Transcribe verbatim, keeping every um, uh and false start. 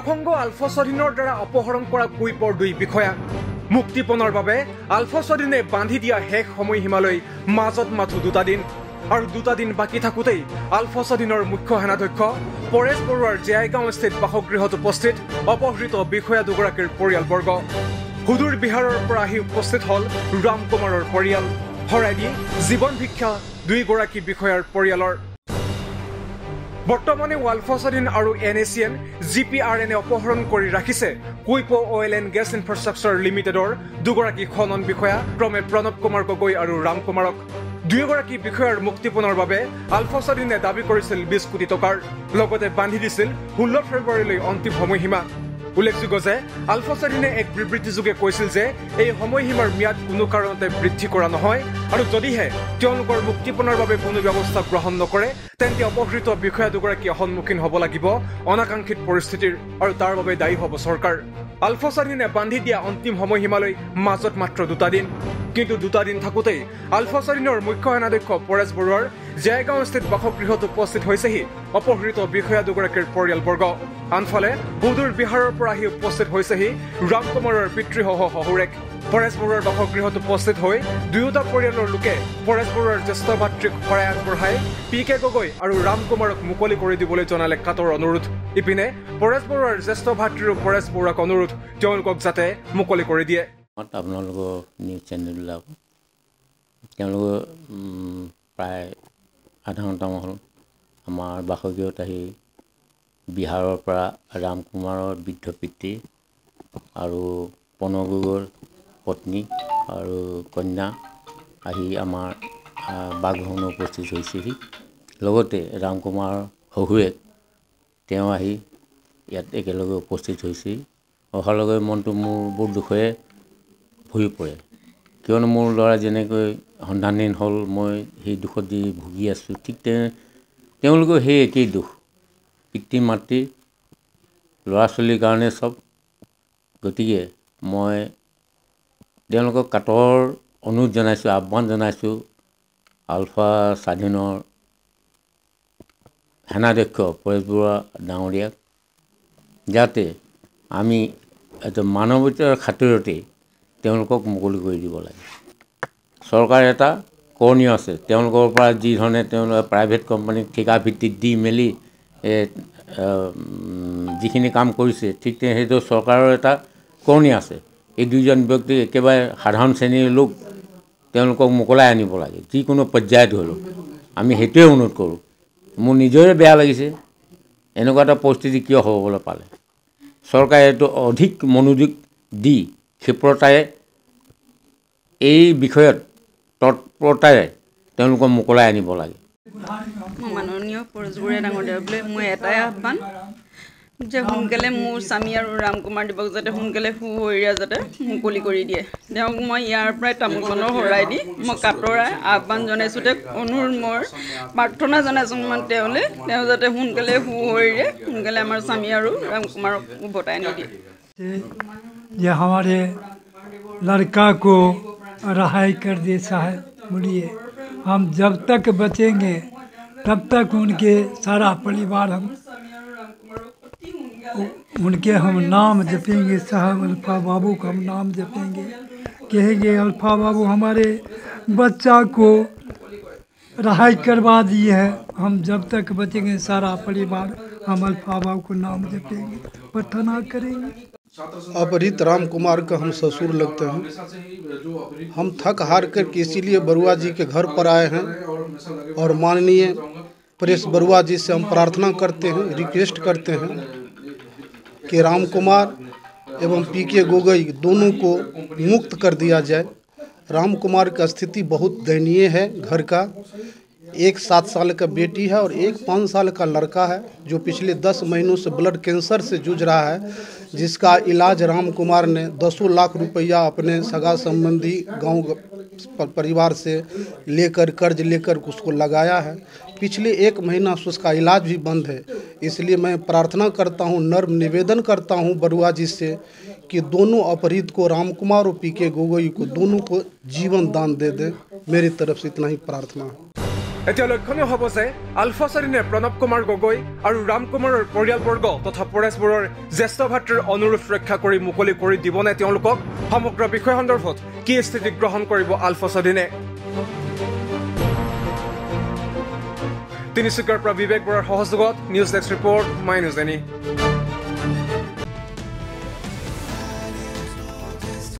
प्रसंग आल्फा स्वाधीनर द्वारा अपहरण करा कुइपर दुई विषया मुक्तिपणर बारे आल्फा स्वाधीने बांधि दिया शेष समयसीमालै মাজত মাথো দুটা दिन और दुटा दिन बाकी थाकुतेई आल्फा स्वाधीनर मुख्य सेनाध्यक्ष परेश बरुवार जेआईगांव स्थित বাসগৃহত उपस्थित अपहृत विषया दुगराकीर परियालबर्ग हुदूर बिहारर परा आहि उपस्थित हल राम कुमारर परियाल हराइ दिए जीवन भिक्षा दुई गराकी विषयार परियालर बर्तमाने आल्फा स्वाधीन और N A C N G P R एने अपहरण कर राखिसे Quippo oil and gas infrastructure लिमिटेडर दुगराकी खनन विषया क्रमे प्रणव कुमार गगৈ और राम कुमारक दुयोगराकी विषयार मुक्तिपणर बारे आल्फा स्वाधीने दाबी करिसिल बीस कोटी टकार लगते बांधि दिसिल ষোল্ল फेब्रुवारीलै अंतिम समयसीमा उल्लेखयोग्य जे आल्फा स्वाधीने एक विबृतियोगे কৈছিল जे এই সময়সীমাৰ ম্যাদ কোনো কাৰণতে বৃদ্ধি কৰা নহয় আৰু যদিহে তেওঁলোকৰ মুক্তিপণৰ বাবে কোনো ব্যৱস্থা গ্ৰহণ নকৰে তেন্তে অপহৃত বিষয়া দুগৰাকী সন্মুখীন হ'ব লাগিব অনাকাংক্ষিত পৰিস্থিতিৰ আৰু তাৰ বাবে দায়ী হ'ব চৰকাৰ। আলফা স্বাধীনে বান্ধি দিয়া অন্তিম সময়সীমালৈ মাজত মাত্ৰ দুটা দিন, কিন্তু দুটা দিন থাকোঁতে আলফা স্বাধীনৰ মুখ্য সেনাধ্যক্ষ পৰেশ বৰুৱাৰ জয়গাঁও স্থিত বাসগৃহত উপস্থিত হৈছেহি অপহৃত বিষয়া দুগৰাকীৰ পৰিয়ালবৰ্গ। আনফালে বুদুৰ বিহাৰৰ পৰা আহি উপস্থিত হৈছেহি ৰাম কুমাৰৰ পিতৃসহ শহুৰেক। পৰেশ বৰুৱাৰ বাসগৃহত উপস্থিত হৈ দুয়োটা পৰিয়ালৰ লোকে পৰেশ বৰুৱাৰ জ্যেষ্ঠ ভাতৃক শৰাই আগবঢ়াই পি কে গগৈ আৰু ৰাম কুমাৰক মুকলি কৰি দিবলৈ জনালে কাটৰ অনুৰোধ। ইপিনে পৰেশ বৰুৱাৰ জ্যেষ্ঠ ভাতৃ আৰু পৰেশ বৰুৱাক অনুৰোধ তেওঁলোকক যাতে মুকলি কৰি দিয়ে। আপোনালোকৰ নিউজ চেনেলবিলাক তেওঁলোকে প্ৰায় আধা ঘণ্টামান হ'ল আমাৰ বাসগৃহত আহি বিহাৰৰ পৰা ৰাম কুমাৰৰ বৃদ্ধ পিতৃ আৰু প্ৰণৱ গগৈৰ पत्नी और कन्या आमार বাসভৱন उपस्थित হৈছেহি। লগতে ৰাম কুমাৰ শহুৰেক তেওঁ আহি ইয়াত একেলগে উপস্থিত হৈছেহি। অহাৰ লগে মনটো মোৰ বৰ দুখে ভৰি পৰে, কিয়নো মোৰ ল'ৰা যেনেকৈ সন্ধানহীন হ'ল মই সেই দুখত দি ভুগি আছোঁ, ঠিক তেওঁলোকৰ সেই একেই দুখ। পিতৃ মাতৃ ল'ৰা ছোৱালীৰ কাৰণে চব, গতিকে মই তেওঁলোকক কাটৰ অনুৰোধ জনাইছোঁ, আহ্বান জনাইছোঁ আলফা স্বাধীনৰ সেনাধ্যক্ষ পৰেশ বৰুৱা ডাঙৰীয়াক যাতে আমি এটা মানৱতাৰ খাতিৰতে তেওঁলোকক মুকলি কৰি দিব লাগে। চৰকাৰ এটা কৰণীয় আছে, তেওঁলোকৰ পৰা যি ধৰণে তেওঁলোকে প্ৰাইভেট কোম্পানীক ঠিকা ভিত্তিত দি মেলি যিখিনি কাম কৰিছে ঠিক সেইটো চৰকাৰৰ এটা কৰণীয় আছে। এই দুজন ব্যক্তি একেবাৰে সাধাৰণ শ্ৰেণীৰ লোক, তেওঁলোকক মুকলাই আনিব লাগে যিকোনো পৰ্যায়ত হ'লেও, আমি সেইটোৱে অনুৰোধ কৰোঁ। মোৰ নিজৰে বেয়া লাগিছে এনেকুৱা এটা পৰিস্থিতি কিয় হ'বলৈ পালে। চৰকাৰে এইটো অধিক মনোযোগ দি ক্ষীপ্ৰতাৰে এই বিষয়ত তৎপৰতাৰে তেওঁলোকক মুকলাই আনিব লাগে। মাননীয় পৰেশ বৰুৱা ডাঙৰীয়ালৈ মই এটাই আহ্বান যে সোনকালে মোৰ স্বামী আৰু ৰাম কুমাৰ দেৱক যাতে সোনকালে সুহৰীয়া যাতে মুকলি কৰি দিয়ে। তেওঁক মই ইয়াৰ পৰাই তামোলখনৰ হৰাই দি মই কাটৰাই আহ্বান জনাইছোঁ, তেওঁক অনুৰোধ মোৰ প্ৰাৰ্থনা জনাইছোঁ মানে তেওঁলৈ তেওঁ যাতে সোনকালে সুহৰীৰে সোনকালে আমাৰ স্বামী আৰু ৰাম কুমাৰক উভতাই নিদিয়ে। যে আমাৰে লড়কাক ৰেহাই কৰ দিয়ে চাহে বুলিয়ে हम जब तक बचेंगे तब तक उनके सारा परिवार हम उनके हम नाम जपेंगे साहब, अल्फा बाबू का हम नाम जपेंगे, कहेंगे अल्फा बाबू हमारे बच्चा को रहाई करवा दी है, हम जब तक बचेंगे सारा परिवार हम अल्फा बाबू को नाम जपेंगे प्रार्थना करेंगे। अपहृत राम कुमार का हम ससुर लगते हैं, हम थक हार करके इसीलिए बरुआ जी के घर पर आए हैं और माननीय परेश बरुआ जी से हम प्रार्थना करते हैं, रिक्वेस्ट करते हैं कि राम कुमार एवं पी के गोगोई दोनों को मुक्त कर दिया जाए। राम कुमार का स्थिति बहुत दयनीय है, घर का एक सात साल का बेटी है और एक पाँच साल का लड़का है जो पिछले दस महीनों से ब्लड कैंसर से जूझ रहा है, जिसका इलाज राम कुमार ने दसों लाख रुपया अपने सगा संबंधी गांव परिवार से लेकर कर्ज लेकर उसको लगाया है। पिछले एक महीना से उसका इलाज भी बंद है, इसलिए मैं प्रार्थना करता हूं, नर्म निवेदन करता हूं बरुआ जी से कि दोनों अपहृत को राम कुमार और पी के गोगोई को दोनों को जीवन दान दे दें। मेरी तरफ से इतना ही प्रार्थना है। এতিয়া লক্ষণীয় হ'ব যে আলফা চাৰিনে প্ৰণৱ কুমাৰ গগৈ আৰু ৰাম কুমাৰৰ পৰিয়ালবৰ্গ তথা পৰেশ বৰৰ জ্যেষ্ঠ ভাতৃৰ অনুৰোধ ৰক্ষা কৰি মুকলি কৰি দিবনে তেওঁলোকক সমগ্ৰ বিষয় সন্দৰ্ভত কি স্থিতি গ্ৰহণ কৰিব আলফা চাৰিনে। তিনিচুকীয়াৰ পৰা বিবেক বৰাৰ সহযোগত নিউজ ডেস্ক ৰিপৰ্ট মাই নিউজ ডেনি।